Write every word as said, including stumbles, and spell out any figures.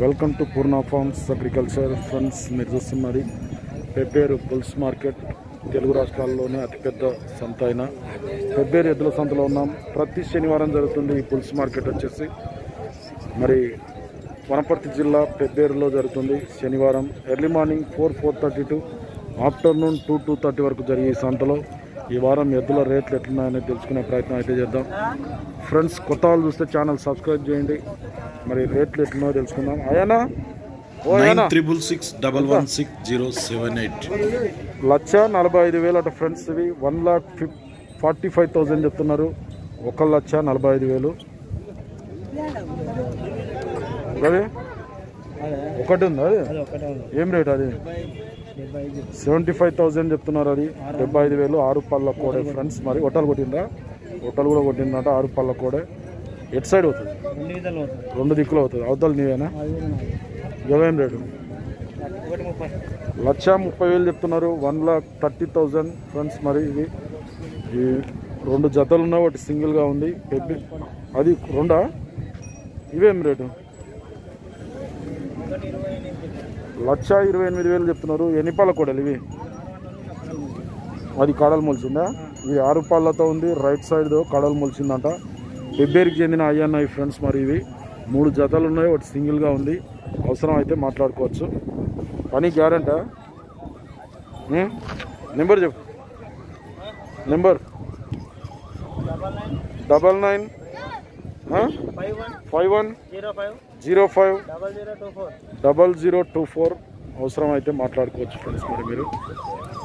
Welcome to Purna farms agriculture. Friends, మీరు చూస్తున్నది పెబ్బేరు పుల్స్ మార్కెట్. తెలుగు రాష్ట్రాల్లోనే అతిపెద్ద సంత అయిన పెబ్బేరు ఎద్దుల సంతలో ఉన్నాం. ప్రతి శనివారం జరుగుతుంది ఈ పుల్స్ మార్కెట్. వచ్చేసి మరి వనపర్తి జిల్లా పెబ్బేరులో జరుగుతుంది. శనివారం early morning four four thirty to afternoon two two thirty వరకు జరిగే ఈ సంతలో ఈ వారం ఎద్దుల రేట్లు ఎట్లున్నాయని తెలుసుకునే ప్రయత్నం అయితే చేద్దాం. ఫ్రెండ్స్, కొత్త వాళ్ళు చూస్తే ఛానల్ సబ్స్క్రైబ్ చేయండి. మరి రేట్లు ఎట్లున్నాయో తెలుసుకుందాం. అయ్యానా nine triple six double one six zero seven eight, లక్ష నలభై ఐదు వేలు అట. ఫ్రెండ్స్, ఇవి one lakh fif forty five thousand చెప్తున్నారు. ఒక లక్ష నలభై ఐదు వేలు ఒకటి ఉంది. అది ఏం రేట్? అది సెవెంటీ ఫైవ్ థౌజండ్ చెప్తున్నారు. అది డెబ్బై ఐదు వేలు ఆరు పళ్ళ కోడే. ఫ్రెండ్స్, మరి హోటల్ కొట్టిందా? హోటల్ కూడా కొట్టిందంట. ఆరు పళ్ళ కోడే. ఎట్ సైడ్ అవుతుంది? రెండు దిక్కులు అవుతుంది. అవతల నీవేనా? జవేం రేటు? లక్ష ముప్పై వేలు చెప్తున్నారు. One lakh thirty thousand. Friends, మరి ఇది రెండు జతలు ఉన్నాయి, ఒకటి సింగిల్గా ఉంది. అది రెండా? ఇవేం రేటు? లక్ష ఇరవై ఎనిమిది వేలు చెప్తున్నారు. ఎన్ని పాల కోడలు ఇవి? అది కడలు మొలిచిందా? ఇవి ఆరు పాళ్ళతో ఉంది. Right side కడలు మొలిచిందంట. పెబ్బేరుకి చెందిన అయ్యన్నాయి. ఫ్రెండ్స్, మరి ఇవి మూడు జతలు ఉన్నాయి, ఒకటి సింగిల్గా ఉంది. అవసరం అయితే మాట్లాడుకోవచ్చు. పని గ్యారెంటా? నెంబర్ చెప్పు. Number double nine five one zero five double zero two four. అవసరం అయితే మాట్లాడుకోవచ్చు. ఫ్రెండ్స్, మరి మీరు